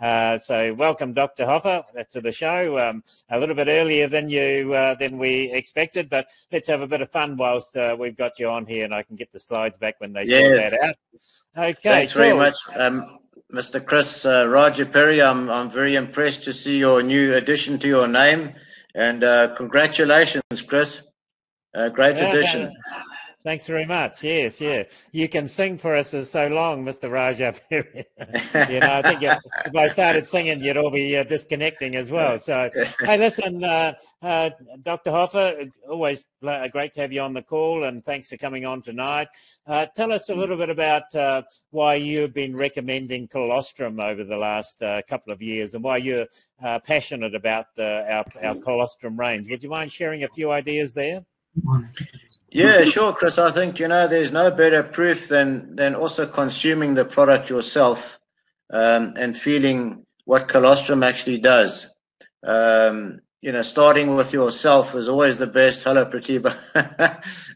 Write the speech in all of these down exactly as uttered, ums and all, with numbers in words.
Uh, so welcome, Doctor Hoffer, to the show. Um, a little bit earlier than you uh, than we expected, but let's have a bit of fun whilst uh, we've got you on here, and I can get the slides back when they yeah. sort that out. Okay, thanks cool. very much, um, Mister Chris. Uh, Roger Perry, I'm I'm very impressed to see your new addition to your name, and uh, congratulations, Chris. Uh, great yeah, addition. Uh, Thanks very much. Yes, yeah. You can sing for us as so long, Mister Raja. You know, I think if, if I started singing, you'd all be uh, disconnecting as well. So, hey, listen, uh, uh, Doctor Hoffer, always great to have you on the call, and thanks for coming on tonight. Uh, tell us a little bit about uh, why you've been recommending colostrum over the last uh, couple of years, and why you're uh, passionate about uh, our, our colostrum range. Would you mind sharing a few ideas there? Yeah, sure, Chris. I think, you know, there's no better proof than than also consuming the product yourself um, and feeling what colostrum actually does. Um, you know, starting with yourself is always the best. Hello, Pratiba.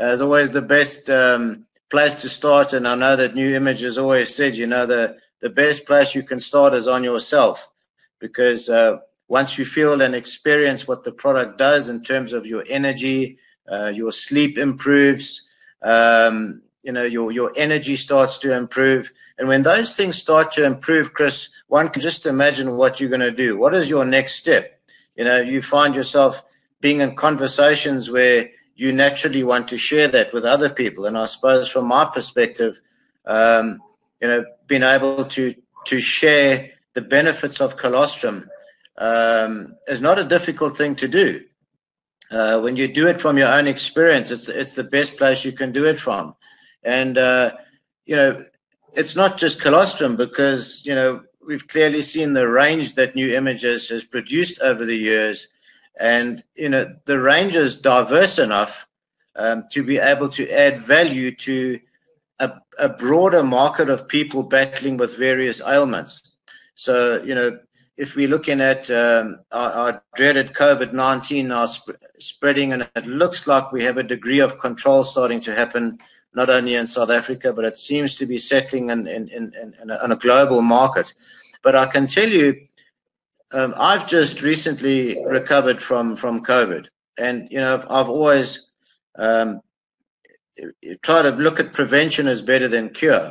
Is always the best um, place to start. And I know that New Image has always said, you know, the, the best place you can start is on yourself, because uh, once you feel and experience what the product does in terms of your energy, Uh, your sleep improves, um, you know, your, your energy starts to improve. And when those things start to improve, Chris, one can just imagine what you're going to do. What is your next step? You know, you find yourself being in conversations where you naturally want to share that with other people. And I suppose from my perspective, um, you know, being able to, to share the benefits of colostrum um, is not a difficult thing to do. Uh, when you do it from your own experience, it's it's the best place you can do it from. And, uh, you know, it's not just colostrum, because, you know, we've clearly seen the range that New Images has produced over the years. And, you know, the range is diverse enough um, to be able to add value to a, a broader market of people battling with various ailments. So, you know, if we're looking at um, our, our dreaded COVID nineteen now sp spreading, and it looks like we have a degree of control starting to happen, not only in South Africa, but it seems to be settling in, in, in, in, a, in a global market. But I can tell you, um, I've just recently recovered from, from COVID. And, you know, I've, I've always um, tried to look at prevention as better than cure.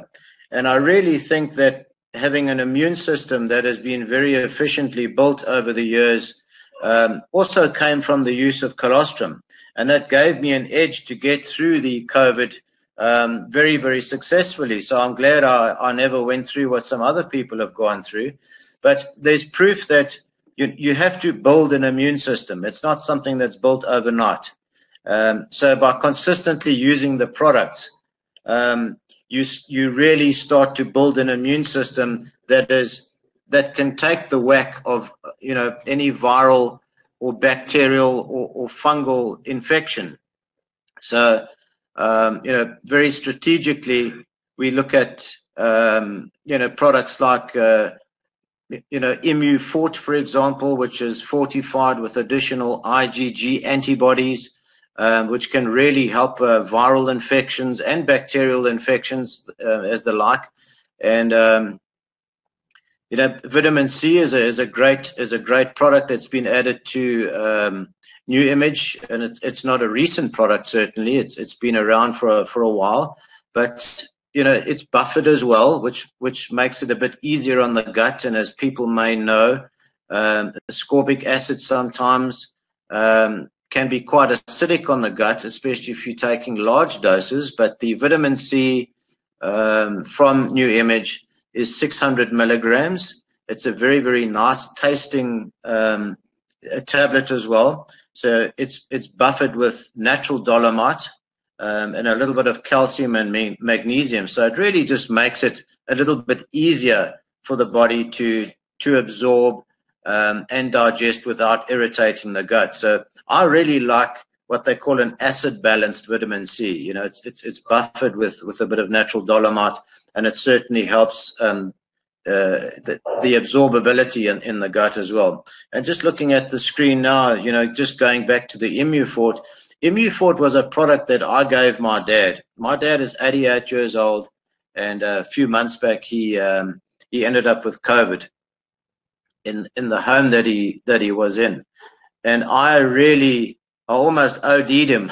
And I really think that having an immune system that has been very efficiently built over the years um, also came from the use of colostrum. And that gave me an edge to get through the COVID um, very, very successfully. So I'm glad I, I never went through what some other people have gone through. But there's proof that you, you have to build an immune system. It's not something that's built overnight. Um, so by consistently using the products, um, You, you really start to build an immune system that is that can take the whack of, you know, any viral or bacterial or, or fungal infection. So, um, you know, very strategically, we look at, um, you know, products like, uh, you know, ImmuFort, for example, which is fortified with additional I G G antibodies, Um, which can really help uh, viral infections and bacterial infections uh, as the like. And, um, you know, vitamin C is a, is a great is a great product that's been added to um, New Image. And it's, it's not a recent product, certainly. It's It's been around for a, for a while. But, you know, it's buffered as well, which, which makes it a bit easier on the gut. And as people may know, um, ascorbic acid sometimes Um, can be quite acidic on the gut, especially if you're taking large doses. But the vitamin C um, from New Image is six hundred milligrams. It's a very, very nice tasting um, tablet as well. So it's it's buffered with natural dolomite um, and a little bit of calcium and magnesium. So it really just makes it a little bit easier for the body to to absorb Um, and digest without irritating the gut. So I really like what they call an acid-balanced vitamin C. You know, it's it's it's buffered with with a bit of natural dolomite, and it certainly helps um, uh, the, the absorbability in, in the gut as well. And just looking at the screen now, you know, just going back to the ImmuFort, ImmuFort was a product that I gave my dad. My dad is eighty-eight years old, and a few months back he um, he ended up with COVID in in the home that he that he was in, and I really I almost OD'd him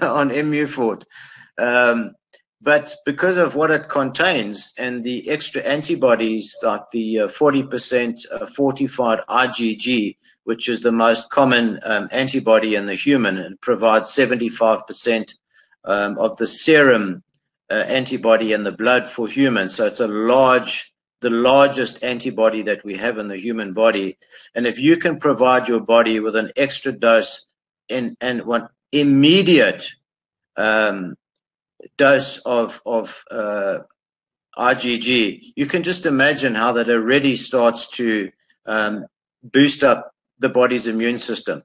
on ImmuFort, um, but because of what it contains and the extra antibodies, like the uh, forty percent uh, fortified I G G, which is the most common um, antibody in the human, and provides seventy-five percent um, of the serum uh, antibody in the blood for humans. So it's a large, the largest antibody that we have in the human body. And if you can provide your body with an extra dose and, and one immediate um, dose of, of uh, I G G, you can just imagine how that already starts to um, boost up the body's immune system.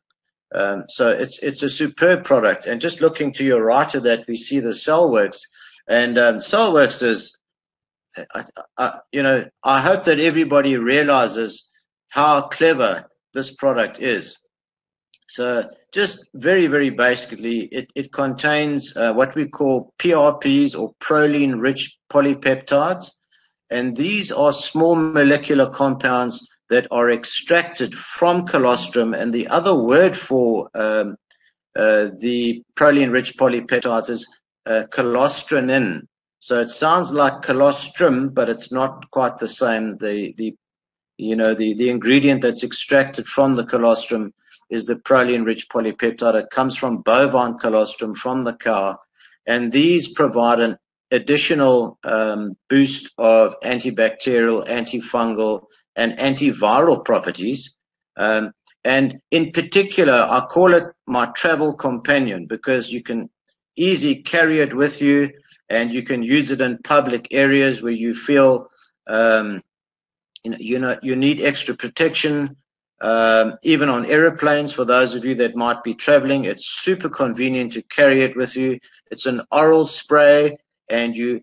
Um, so it's it's a superb product. And just looking to your right of that, we see the CellWorks. And um, CellWorks is, I, I, you know, I hope that everybody realizes how clever this product is. So just very, very basically, it, it contains uh, what we call P R Ps, or proline-rich polypeptides. And these are small molecular compounds that are extracted from colostrum, and the other word for um, uh, the proline-rich polypeptides is uh, colostrinin. So it sounds like colostrum, but it's not quite the same. The the you know the the ingredient that's extracted from the colostrum is the proline-rich polypeptide. It comes from bovine colostrum from the cow, and these provide an additional um, boost of antibacterial, antifungal, and antiviral properties, um, and in particular I call it my travel companion, because you can easily carry it with you, and you can use it in public areas where you feel um, you know, you know you need extra protection, um, even on airplanes. For those of you that might be traveling, it's super convenient to carry it with you. It's an oral spray, and you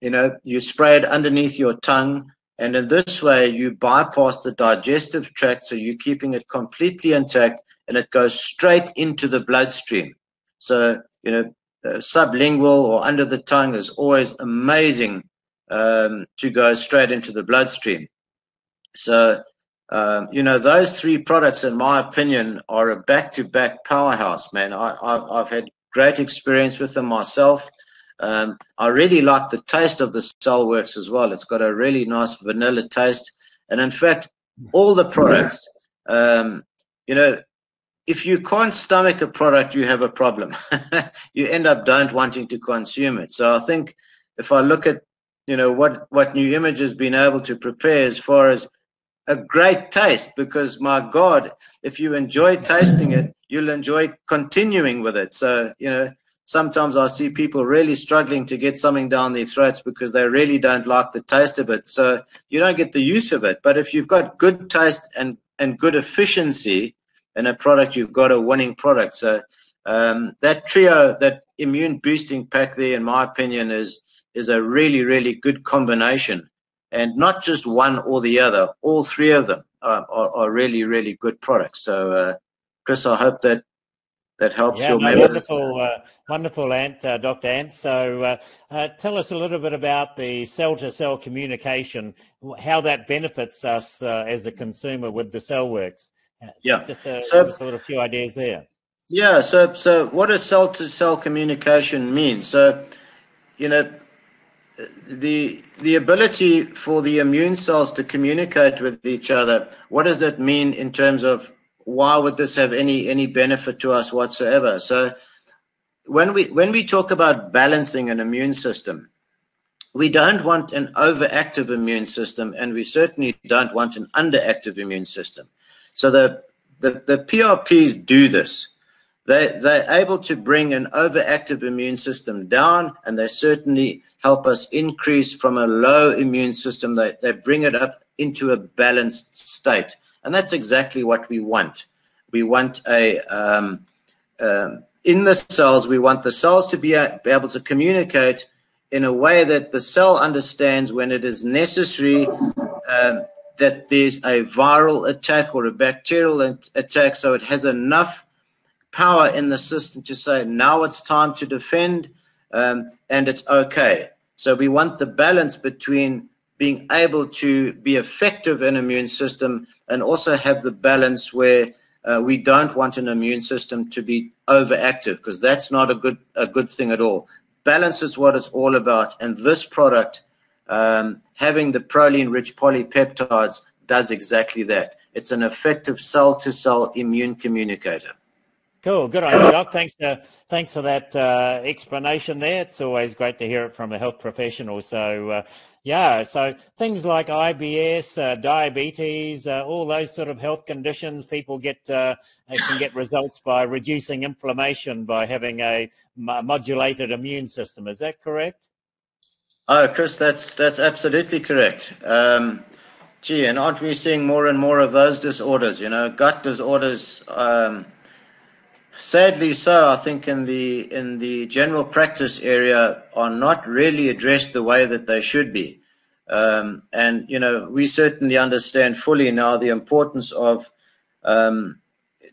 you know you spray it underneath your tongue. And in this way, you bypass the digestive tract, so you're keeping it completely intact, and it goes straight into the bloodstream. So, you know, uh, sublingual or under the tongue is always amazing um, to go straight into the bloodstream. So, um, you know, those three products, in my opinion, are a back-to-back powerhouse, man. I, I've, I've had great experience with them myself. Um, I really like the taste of the CellWorks as well. It's got a really nice vanilla taste. And in fact, all the products, um, you know, if you can't stomach a product, you have a problem. You end up don't wanting to consume it. So I think if I look at, you know, what, what New Image has been able to prepare as far as a great taste, because my God, if you enjoy tasting it, you'll enjoy continuing with it. So, you know, sometimes I see people really struggling to get something down their throats because they really don't like the taste of it. So you don't get the use of it. But if you've got good taste and, and good efficiency in a product, you've got a winning product. So um, that trio, that immune boosting pack there, in my opinion, is, is a really, really good combination. And not just one or the other. All three of them are, are, are really, really good products. So, uh, Chris, I hope that That helps yeah, your no, members. Wonderful, uh, wonderful Ant, uh, Doctor Ant. So uh, uh, tell us a little bit about the cell-to-cell communication, how that benefits us uh, as a consumer with the CellWorks. Yeah. Just a, so, just a little few ideas there. Yeah, so, so what does cell-to-cell communication mean? So, you know, the, the ability for the immune cells to communicate with each other, what does that mean in terms of why would this have any any benefit to us whatsoever? So when we when we talk about balancing an immune system, we don't want an overactive immune system, and we certainly don't want an underactive immune system. So the the, the P R Ps do this. They, they're able to bring an overactive immune system down, and they certainly help us increase from a low immune system. They, they bring it up into a balanced state. And that's exactly what we want. We want a, um, um, in the cells, we want the cells to be, a, be able to communicate in a way that the cell understands when it is necessary um, that there's a viral attack or a bacterial attack, so it has enough power in the system to say, now it's time to defend, um, and it's okay. So we want the balance between being able to be effective in immune system and also have the balance where uh, we don't want an immune system to be overactive, because that's not a good, a good thing at all. Balance is what it's all about. And this product, um, having the proline-rich polypeptides, does exactly that. It's an effective cell-to-cell immune communicator. Cool. Good on you, Doc. Thanks, uh, thanks for that uh, explanation there. It's always great to hear it from a health professional. So, uh, yeah, so things like I B S, uh, diabetes, uh, all those sort of health conditions, people get uh, can get results by reducing inflammation by having a modulated immune system. Is that correct? Oh, Chris, that's, that's absolutely correct. Um, gee, and aren't we seeing more and more of those disorders, you know, gut disorders, um sadly so, I think, in the in the general practice area are not really addressed the way that they should be. Um, and, you know, we certainly understand fully now the importance of um,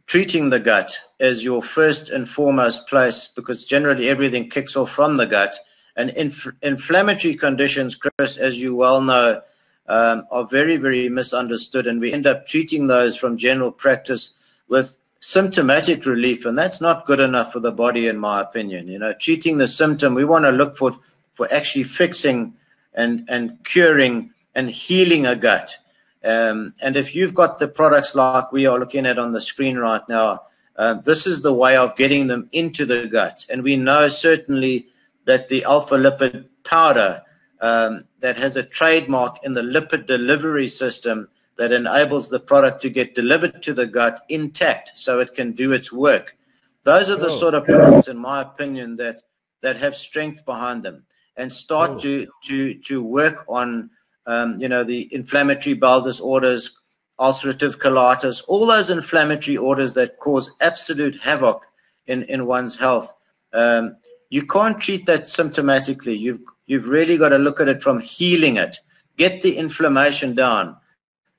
treating the gut as your first and foremost place, because generally everything kicks off from the gut. And inf inflammatory conditions, Chris, as you well know, um, are very, very misunderstood. And we end up treating those from general practice with symptomatic relief, and that's not good enough for the body, in my opinion. You know, treating the symptom, we want to look for for actually fixing and and curing and healing a gut. Um, and if you've got the products like we are looking at on the screen right now, uh, this is the way of getting them into the gut. And we know certainly that the alpha lipid powder um, that has a trademark in the lipid delivery system that enables the product to get delivered to the gut intact so it can do its work. Those are the oh. sort of products, in my opinion, that that have strength behind them and start oh. to, to, to work on, um, you know, the inflammatory bowel disorders, ulcerative colitis, all those inflammatory orders that cause absolute havoc in, in one's health. Um, you can't treat that symptomatically. You've, you've really got to look at it from healing it. Get the inflammation down.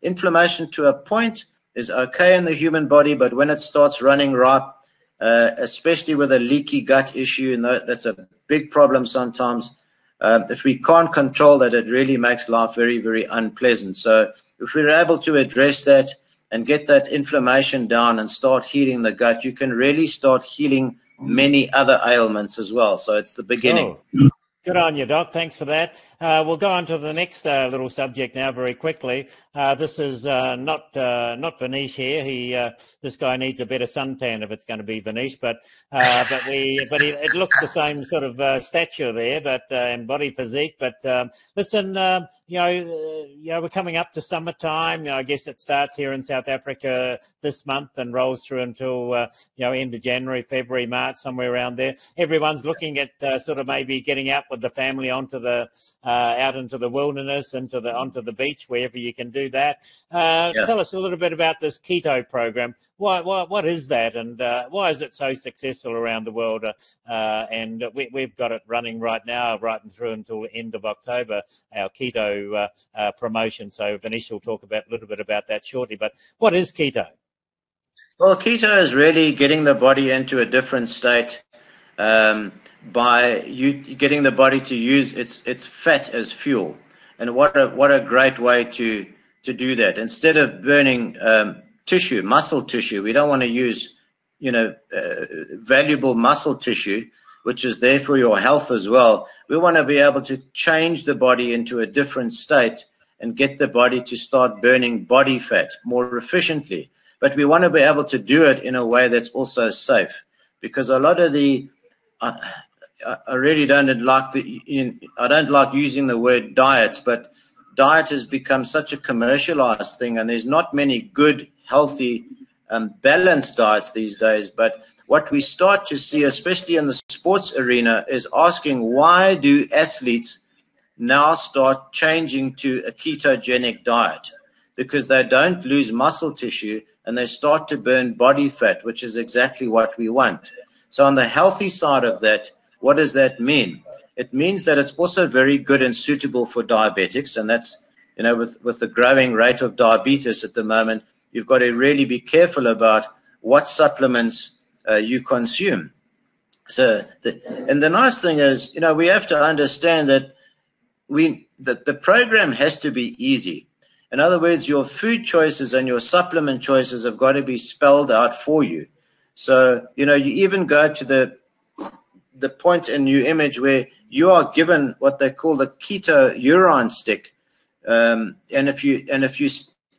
Inflammation to a point is okay in the human body, but when it starts running ripe, uh, especially with a leaky gut issue, and that's a big problem sometimes, uh, if we can't control that, it really makes life very, very unpleasant. So if we're able to address that and get that inflammation down and start healing the gut, you can really start healing many other ailments as well. So it's the beginning. Oh. Good on you, Doc. Thanks for that. Uh, we'll go on to the next uh, little subject now very quickly. Uh, this is uh, not uh, not Vanish here. He uh, this guy needs a better suntan if it's going to be Vanish, but uh, but we but he, it looks the same sort of uh, stature there, but uh, and body physique. But um, listen, um, you know, uh, you know, we're coming up to summertime. You know, I guess it starts here in South Africa this month and rolls through until uh, you know end of January, February, March, somewhere around there. Everyone's looking at uh, sort of maybe getting out with the family onto the uh, out into the wilderness, into the onto the beach, wherever you can do that. Uh, yeah. Tell us a little bit about this keto program. Why, why what is that, and uh, why is it so successful around the world? Uh, uh, and we, we've got it running right now, right and through until the end of October, our keto uh, uh, promotion. So Vanish will talk about a little bit about that shortly. But what is keto? Well, keto is really getting the body into a different state. Um, by you getting the body to use its its fat as fuel, and what a what a great way to to do that. Instead of burning um, tissue, muscle tissue, we don't want to use, you know, uh, valuable muscle tissue, which is there for your health as well. We want to be able to change the body into a different state and get the body to start burning body fat more efficiently. But we want to be able to do it in a way that's also safe, because a lot of the I, I really don't like the, I don't like using the word diets, but diet has become such a commercialized thing, and there's not many good, healthy, um, balanced diets these days. But what we start to see, especially in the sports arena, is asking, why do athletes now start changing to a ketogenic diet? Because they don't lose muscle tissue and they start to burn body fat, which is exactly what we want. So on the healthy side of that, what does that mean? It means that it's also very good and suitable for diabetics. And that's, you know, with, with the growing rate of diabetes at the moment, you've got to really be careful about what supplements uh, you consume. So, the, and the nice thing is, you know, we have to understand that we that the program has to be easy. In other words, your food choices and your supplement choices have got to be spelled out for you. So, you know, you even go to the the point in New Image where you are given what they call the keto urine stick, um, and if you and if you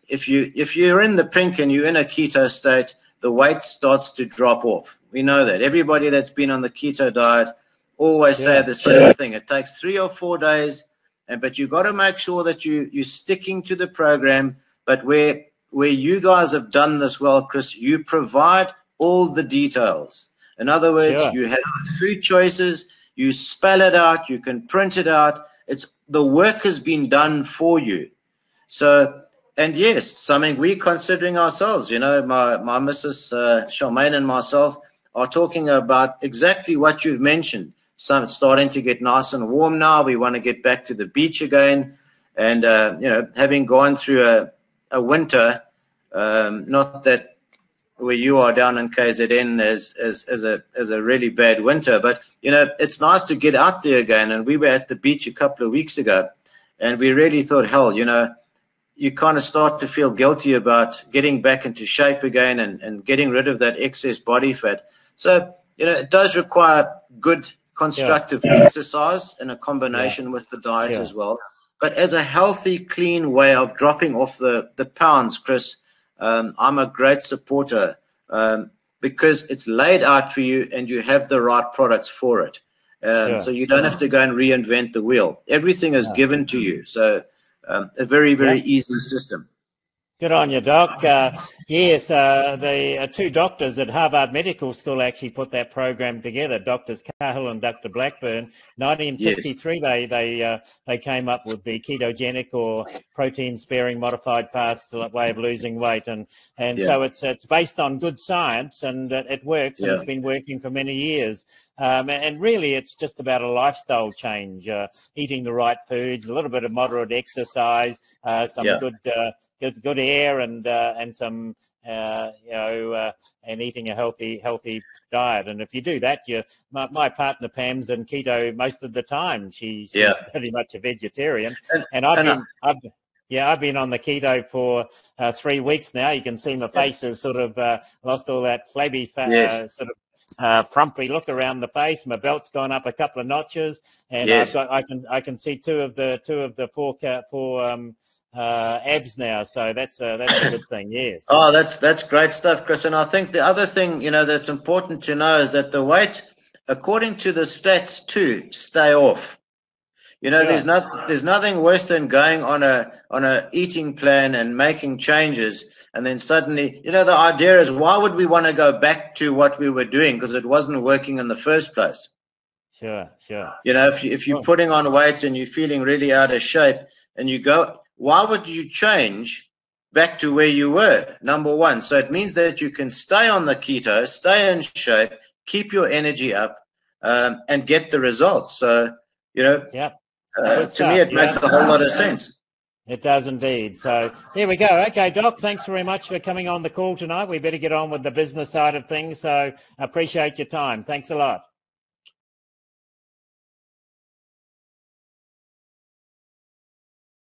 if you if you're in the pink and you're in a keto state, the weight starts to drop off. We know that everybody that's been on the keto diet always yeah. say the same yeah. thing. It takes three or four days, and but you got to make sure that you you're sticking to the program. But where where you guys have done this well, Chris, you provide all the details. In other words, yeah. you have food choices, you spell it out, you can print it out. It's the work has been done for you. So, and yes, something we're considering ourselves, you know, my, my missus uh, Charmaine and myself are talking about exactly what you've mentioned. Some starting to get nice and warm now. We want to get back to the beach again. And, uh, you know, having gone through a, a winter, um, not that, where you are down in K Z N as, as, as, a, as a really bad winter. But, you know, it's nice to get out there again. And we were at the beach a couple of weeks ago, and we really thought, hell, you know, you kind of start to feel guilty about getting back into shape again and, and getting rid of that excess body fat. So, you know, it does require good constructive yeah. exercise and a combination yeah. with the diet yeah. as well. But as a healthy, clean way of dropping off the, the pounds, Chris, Um, I'm a great supporter um, because it's laid out for you and you have the right products for it. Um, yeah. So you don't yeah. have to go and reinvent the wheel. Everything is yeah. given to you. So um, a very, very yeah. easy system. Good on you, Doc. Uh, yes, uh, the uh, two doctors at Harvard Medical School actually put that program together, Doctors Cahill and Doctor Blackburn. nineteen fifty-three, yes. they they uh, they came up with the ketogenic or protein-sparing modified path way of losing weight, and and yeah. so it's it's based on good science, and it, it works, and yeah. it's been working for many years. Um, and really, it's just about a lifestyle change, uh, eating the right foods, a little bit of moderate exercise, uh, some yeah. good. Uh, Good, good air and uh, and some uh, you know uh, and eating a healthy healthy diet, and if you do that, you my, my partner Pam's in keto most of the time. She's yeah. pretty much a vegetarian, and, and I've and been I, I've, yeah I've been on the keto for uh, three weeks now. You can see my face has sort of uh, lost all that flabby fat, yes. uh, sort of. Uh, frumpy look around the face. My belt's gone up a couple of notches, and yes. I've got, I can I can see two of the two of the four four um, uh, abs now. So that's a, that's a good thing. Yes. Oh, that's that's great stuff, Chris. And I think the other thing you know that's important to know is that the weight, according to the stats, too, stay off. You know, yeah. there's not there's nothing worse than going on a on a eating plan and making changes, and then suddenly, you know, the idea is why would we want to go back to what we were doing because it wasn't working in the first place? Sure, sure. You know, if you, if you're putting on weight and you're feeling really out of shape, and you go, why would you change back to where you were? Number one, so it means that you can stay on the keto, stay in shape, keep your energy up, um, and get the results. So, you know. Yeah. Uh, to stuff. me, it yeah. makes a whole lot of sense. It does indeed. So there we go. Okay, Doc, thanks very much for coming on the call tonight. We better get on with the business side of things. So appreciate your time. Thanks a lot.